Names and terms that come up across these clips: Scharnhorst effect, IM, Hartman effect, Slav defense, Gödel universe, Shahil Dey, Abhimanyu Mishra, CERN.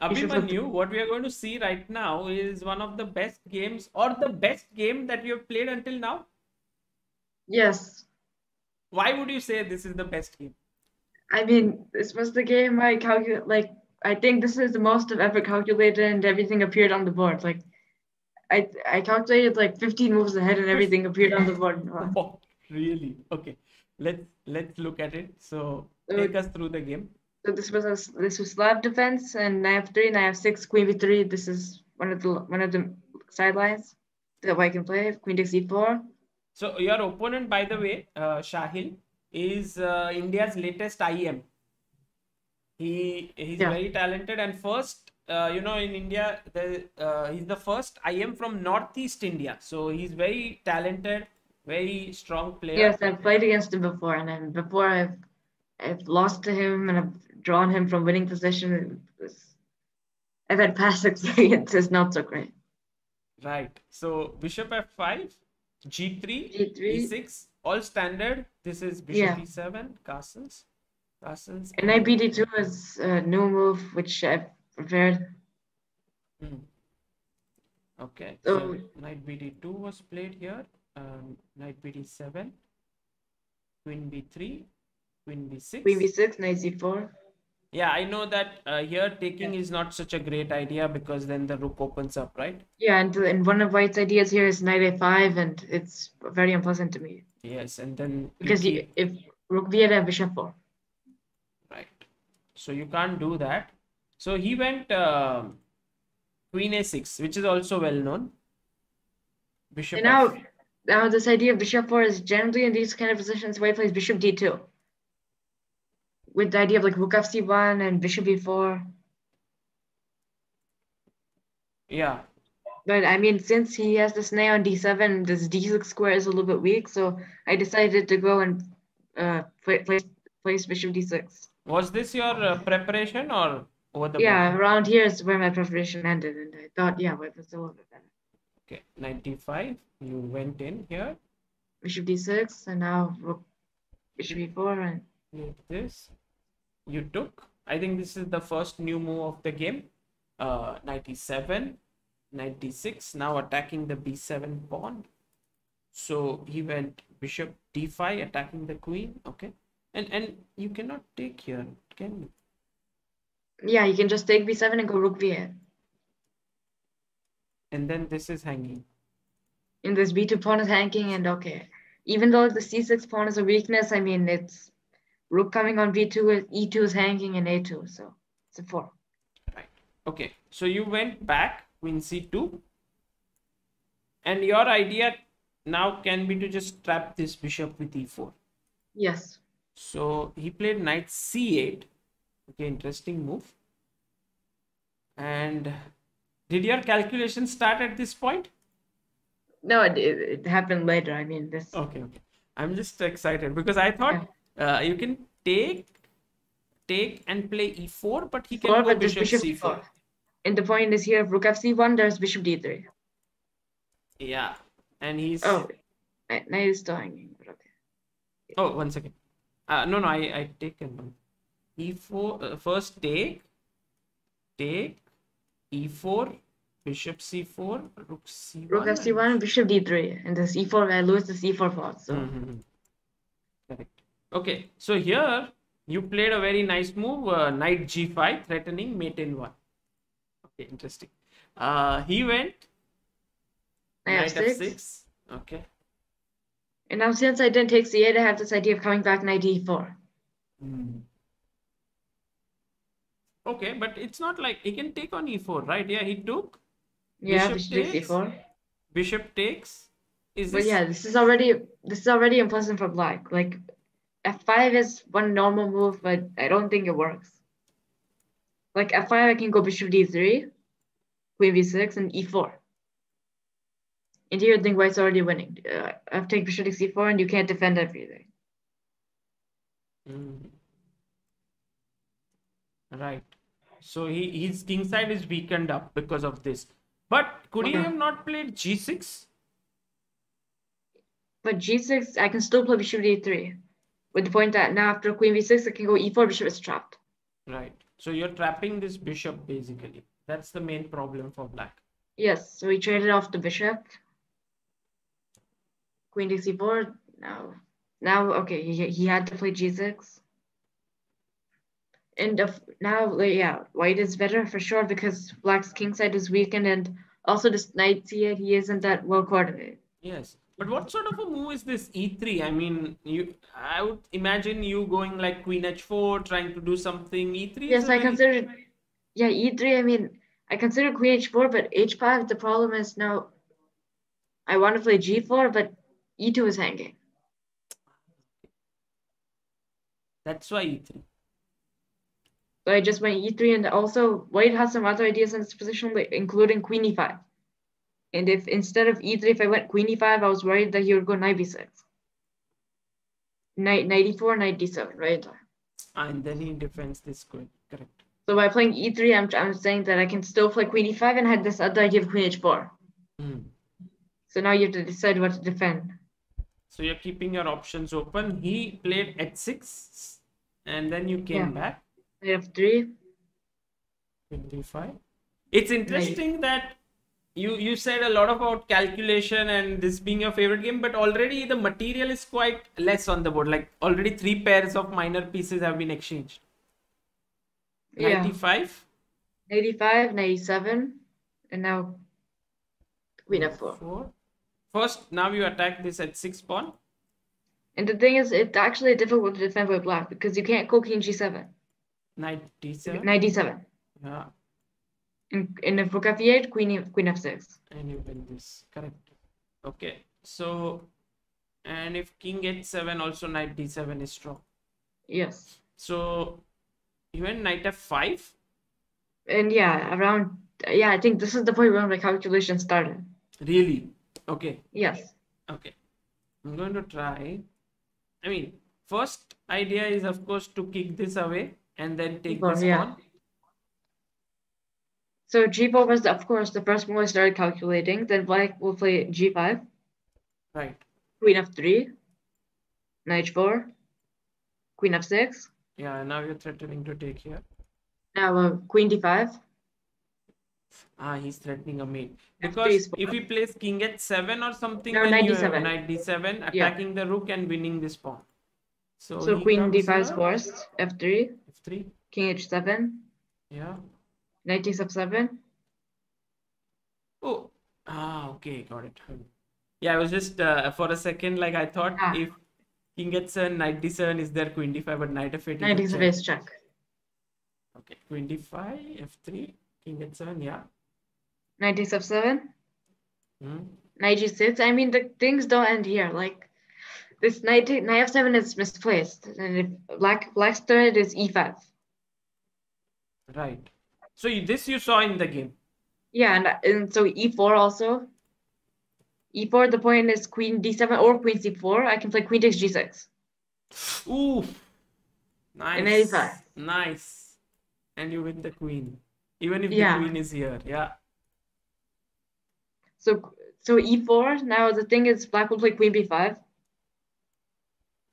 Abhimanyu, what we are going to see right now is one of the best games or the best game that you have played until now. Yes. Why would you say this is the best game? I mean, this was the game I calculate. Like, I think this is the most I've ever calculated, and everything appeared on the board. Like, I calculated like 15 moves ahead, and everything appeared on the board. Oh, really? Okay. Let's look at it. So take us through the game. So this was Slav defense, and I have 3, and I have 6 Queen b3. This is one of the sidelines that I can play. Queen takes e4. So your opponent, by the way, Shahil, is India's latest IM. He's very talented, and first, in India, he's the first IM from Northeast India. So he's very talented, very strong player. Yes, I've played against him before, and then before I've lost to him, and I've drawn him from winning position. I've had past experiences, not so great. Right. So Bishop F5, G3, E6, all standard. This is Bishop E7, castles. And Knight BD2 is a new move which I've prepared. Okay. So Knight BD2 was played here. Knight BD7, Queen B3. Queen b6, Knight c4. Yeah, I know that here taking is not such a great idea because then the rook opens up, right? Yeah, and one of White's ideas here is Knight a5, and it's very unpleasant to me. Yes, and then because if rook b8, I have bishop 4. Right. So you can't do that. So he went Queen a6, which is also well known. Bishop. And now this idea of bishop 4 is generally in these kind of positions White plays bishop d2. With the idea of like rook fc1 and bishop b4. Yeah. But I mean, since he has the snare on d7, this d6 square is a little bit weak. So I decided to go and place bishop d6. Was this your preparation or over the board? Around here is where my preparation ended. And I thought, it was a little bit better. Okay, knight d5, you went in here. Bishop d6, and now rook bishop b4 and... This you took. I think this is the first new move of the game. Knight e7, knight d6, now attacking the b7 pawn. So he went bishop d5, attacking the queen. Okay, and you cannot take here, can you? Yeah, you can just take b7 and go rook b8. And then this is hanging. And this b2 pawn is hanging, and okay, even though the c6 pawn is a weakness, I mean it's. Rook coming on b2, e2 is hanging, and a2, so it's a 4. Right. Okay, so you went back, queen c2, and your idea now can be to just trap this bishop with e4. Yes. So he played knight c8. Okay, interesting move. And did your calculation start at this point? No, it happened later. I mean, this... Okay. I'm just excited because I thought... Yeah. You can take and play e4, but he can go bishop c4. And the point is here, rook fc1, there's bishop d3. Yeah, and he's... Oh, knight is still hanging, but okay. Oh, one second. No, I taken one. e4, first take, e4, bishop c4, rook c1. Rook fc1, and bishop d3. And this e4, I lose the c4 pawn, so... Correct. Okay, so here you played a very nice move, knight g5, threatening mate in 1. Okay, interesting. He went knight f6. Okay. And now since I didn't take c8, I have this idea of coming back knight e4. Okay, but it's not like he can take on e4, right? Yeah, he took. Yeah, bishop takes e4. Bishop takes. This is already unpleasant for black. Like. F5 is one normal move, but I don't think it works. Like F5, I can go bishop d3, queen b6, and e4. And here I think White's already winning. I've taken bishop takes e4, and you can't defend everything. Right. So his king side is weakened up because of this. But could he have not played g6? But g6, I can still play bishop d3. With the point that now after queen b6, I can go e4, bishop is trapped. Right. So you're trapping this bishop basically. That's the main problem for black. Yes, so we traded off the bishop. Queen dc4. Now okay, he had to play g6. And now, yeah, white is better for sure because black's king side is weakened, and also this knight here, he isn't that well coordinated. Yes, but what sort of a move is this e3? I mean, I would imagine you going like queen h4, trying to do something. E3. Yes, I consider. Yeah, e3. I mean, I consider queen h4, but h5. The problem is now, I want to play g4, but e2 is hanging. That's why e3. So I just went e3, and also white has some other ideas in this position, including queen e5. And if instead of e3, if I went queen e5, I was worried that he would go knight b6. Knight e4, knight d7, right? And then he defends this queen, correct. So by playing e3, I'm saying that I can still play queen e5 and had this other idea of queen h4. Mm. So now you have to decide what to defend. So you're keeping your options open. He played h6, and then you came back. F3. D5. It's interesting that you said a lot about calculation and this being your favorite game, but already the material is quite less on the board. Like already 3 pairs of minor pieces have been exchanged. 95. 85, 97, and now queen f4. First, now you attack this h6 pawn. And the thing is, it's actually difficult to defend by black because you can't go king g7. Knight d7. Knight d7. Yeah. And if rook f8, queen f6. And you win this. Correct. Okay. So, and if king h7, also knight d7 is strong. Yes. So, you went knight f5? And yeah, around, yeah, I think this is the point where my calculation started. Really? Okay. Yes. Okay. I'm going to try. I mean, first idea is, of course, to kick this away. And then take this pawn. So g4 was, of course, the first move I started calculating. Then black will play g5. Right. Queen f3. Knight h4. Queen f6. Yeah, now you're threatening to take here. Now queen d5. Ah, he's threatening a mate. Because if he plays king h7 or something, no, then knight d7. Knight d7, attacking the rook and winning this pawn. So queen d5 is forced. F3. F3. King h7. Yeah. Knight e7. Oh. Ah, okay. Got it. Yeah, I was just, for a second, like I thought if king h7, knight d7 is there, queen d5, but knight f8. Knight d7 is check. Okay. Queen d5, f3, king h7, yeah. Knight e7. Knight g6. I mean, the things don't end here. Like, this knight f7 is misplaced, and if black's threat is e5. Right. So this you saw in the game. Yeah, and so e4 also. e4, the point is queen d7 or queen c4. I can play queen takes g6. Ooh. Nice. And a5. Nice. And you win the queen. Even if the queen is here. Yeah. So e4, now the thing is black will play queen b5.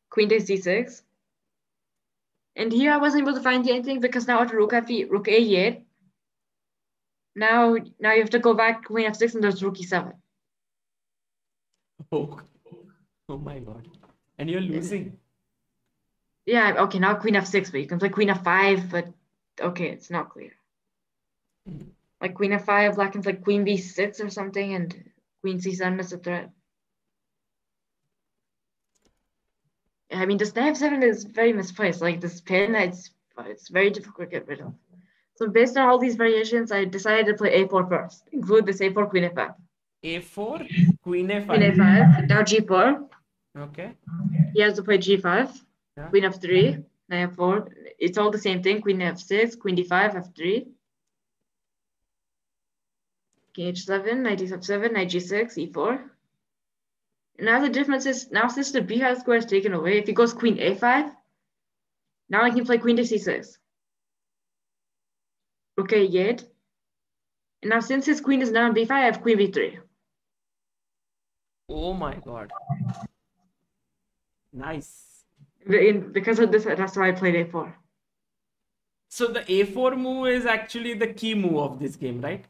Queen takes d6, and here I wasn't able to find anything because now after rook f8, rook a8, now you have to go back queen f6, and there's rook e7. Oh my god! And you're losing. Yeah. Okay. Now queen f6, but you can play queen f5, but okay, it's not clear. Like queen f5, black can play queen b6 or something, and queen c7 is a threat. I mean, this knight f7 is very misplaced. Like this pin, it's very difficult to get rid of. So based on all these variations, I decided to play a4 first. Include this a4, queen f5. a4, queen f5. Queen f5. Now g4. Okay. He has to play g5. Yeah. Queen f3, knight f4. It's all the same thing. Queen f6, queen d5, f3. King h7, knight e7, knight g6, e4. Now the difference is, now since the b-high square is taken away, if he goes queen a5, now I can play queen to c6. Rook a8. And now since his queen is now on b5, I have queen b3. Oh my god. Nice. Because of this, that's why I played a4. So the a4 move is actually the key move of this game, right?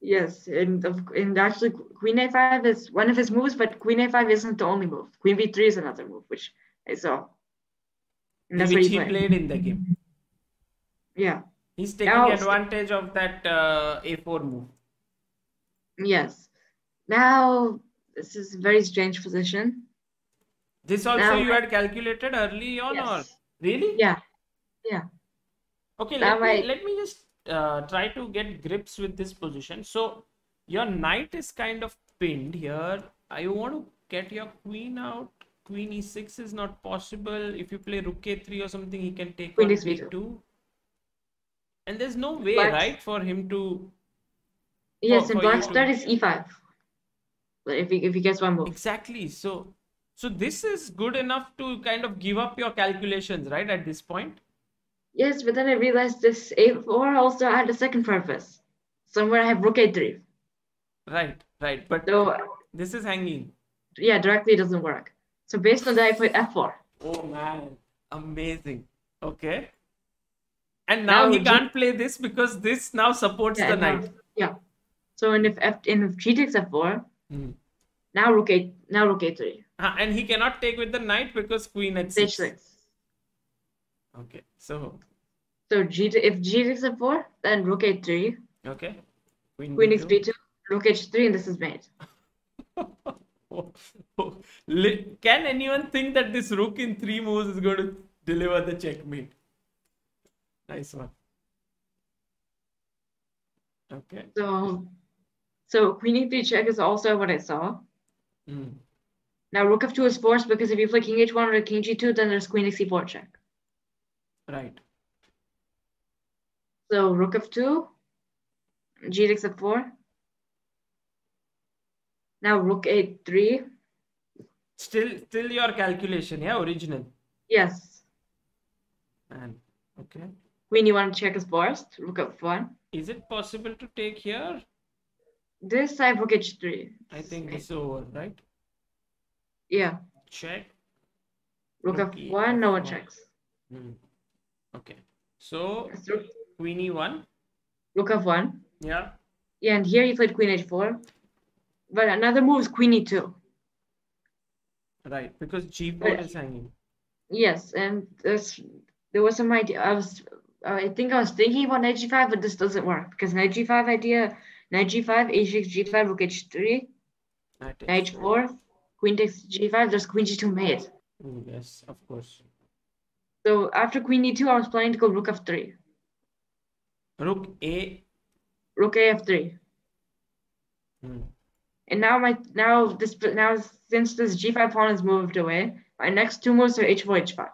Yes, and actually queen a5 is one of his moves, but queen a5 isn't the only move. Queen b3 is another move, which I saw. And that's which he played in the game. Yeah. He's taking advantage of that a4 move. Yes. Now, this is a very strange position. This also now, you had calculated early on? Yes. Or really? Yeah. Yeah. Okay, let me just try to get grips with this position. So your knight is kind of pinned here. I want to get your queen out. Queen e6 is not possible. If you play rook a3 or something, he can take queen b2. And there's no way, right, for him to... Yes, and black's threat is e5. If he gets one move. Exactly. So this is good enough to kind of give up your calculations, right, at this point? Yes, but then I realized this a4 also had a second purpose. Somewhere I have rook a3. Right, right. But so, this is hanging. Yeah, directly doesn't work. So based on that, I put f4. Oh man, amazing. Okay. And now he can't play this because this now supports the knight. Yeah. So and if she takes f4, now rook a3. And he cannot take with the knight because queen h6. Okay, so if g takes f4, then rook a3. Okay. Queen takes b2, rook h3, and this is mate. Can anyone think that this rook in 3 moves is going to deliver the checkmate? Nice one. Okay. So queen e3 check is also what I saw. Now rook f2 is forced because if you play king h1 or king g2, then there's queen c4 check. Right. So rook f2, g takes f4. Now rook a3. Still your calculation, yeah, original. Yes. And okay. Queen e1 check is forced. Rook f1. Is it possible to take here? This I have rook h3. I think it's over, right? Yeah. Check. Rook f1. No one checks. Okay, so queen e1, rook f1. Yeah. Yeah, and here he played queen h4, but another move is queen e2. Right, because g4 is hanging. Yes, and there was some idea. I was thinking about knight g5, but this doesn't work because knight g5, a6, g5, rook h3, knight h4, queen takes g5. There's queen g2 mate. Yes, of course. So after queen e2, I was planning to go rook f3. Rook a f3. And now since this g5 pawn is moved away, my next two moves are h4, h5.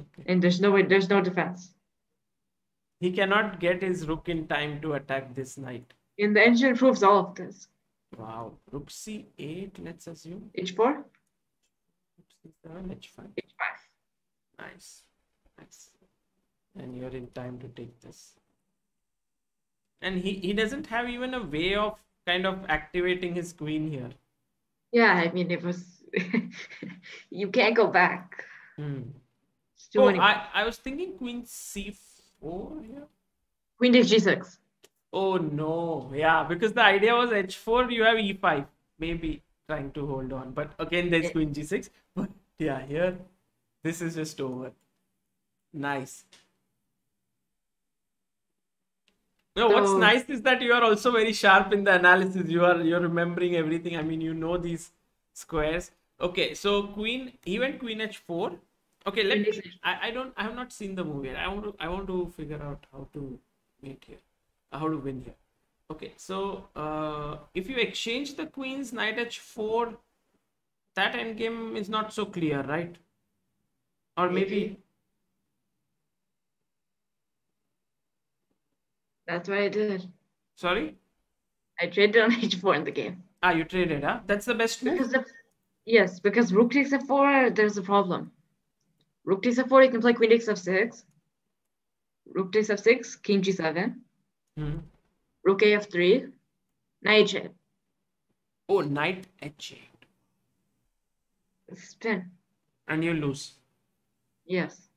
Okay. And there's no defense. He cannot get his rook in time to attack this knight. And the engine proves all of this. Wow. Rook c8, let's assume. h4. H5. Nice. Nice. And you're in time to take this. And he doesn't have even a way of kind of activating his queen here. Yeah, I mean, it was... you can't go back. Oh, I was thinking queen c4 here. Queen takes g6. Oh, no. Yeah, because the idea was h4, you have e5. Maybe trying to hold on, but again there's queen g6. But yeah, here this is just over. Nice. No, so, what's nice is that you are also very sharp in the analysis. You're remembering everything. I mean, you know these squares. Okay, so queen, he went queen h4. Okay, I have not seen the movie yet. I want to figure out how to mate here, how to win here. Okay, so if you exchange the queens, knight h4, that endgame is not so clear, right? Or maybe. That's what I did. Sorry? I traded on h4 in the game. Ah, you traded, huh? That's the best move? Because yes, because rook takes f4, there's a problem. Rook takes f4, you can play queen takes f6. Rook takes f6, king g7. Rook a f3, knight h8. Oh, knight h8. It's 10. And you lose. Yes.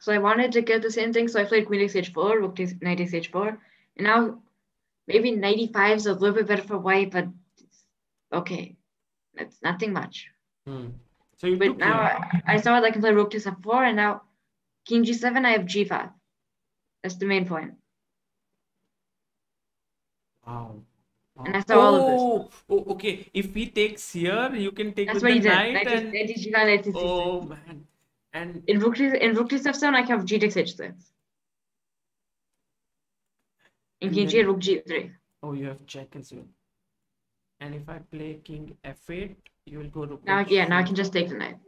So I wanted to get the same thing. So I played queen takes h4, rook takes knight takes h4. And now maybe knight e5 is a little bit better for white, but okay, that's nothing much. Hmm. So you but now I saw that I can play rook to f4, and now king g7, I have g5. That's the main point. Wow. And I saw all of this. Oh, okay. If he takes here, you can take that's with the knight. And... G9, oh, man. And in rook to f7, I can have g takes h6. In king g, rook g3. Oh, you have check as well. And if I play king f8, you will go rook. Now, yeah, now I can just take the knight.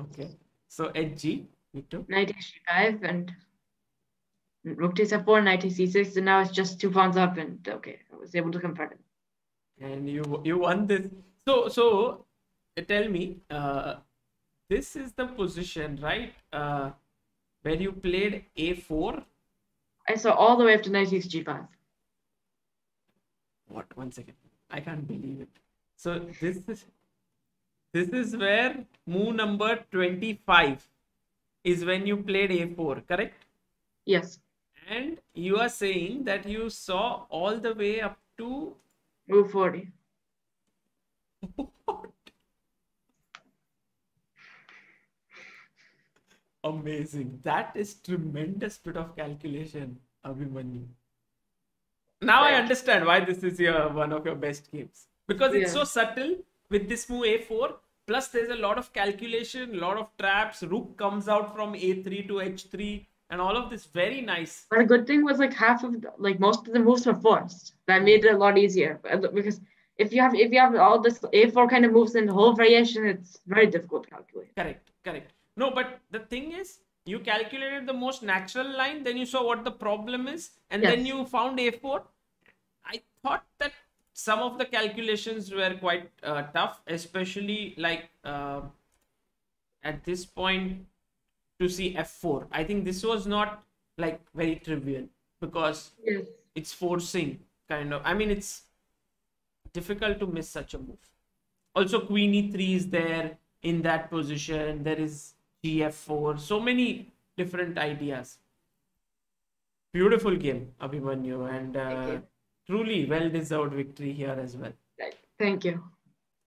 Okay. So at g, you took knight h5 and rook takes f4, knight takes c6, and now it's just two pawns up, and okay, I was able to confront him. And you won this. So tell me, this is the position, right? Where you played a4. I saw all the way up to knight takes g5. What? 1 second. I can't believe it. So this is where move number 25 is when you played a4, correct? Yes. And you are saying that you saw all the way up to move 40. What? Amazing. That is tremendous bit of calculation, Abhimanyu. Now right. I understand why this is one of your best games. Because it's so subtle with this move a4. Plus there's a lot of calculation, lot of traps. Rook comes out from a3 to h3. And all of this very nice. But a good thing was like most of the moves were forced. That made it a lot easier, because if you have all this a4 kind of moves and the whole variation, it's very difficult to calculate. Correct, correct. No, but the thing is, you calculated the most natural line. Then you saw what the problem is, and then you found a4. I thought that some of the calculations were quite tough, especially like at this point. To see f4, I think this was not like very trivial, because it's forcing kind of, I mean, it's difficult to miss such a move. Also queen e3 is there in that position, there is gf4, so many different ideas. Beautiful game, Abhimanyu, and truly well deserved victory here as well. Thank you.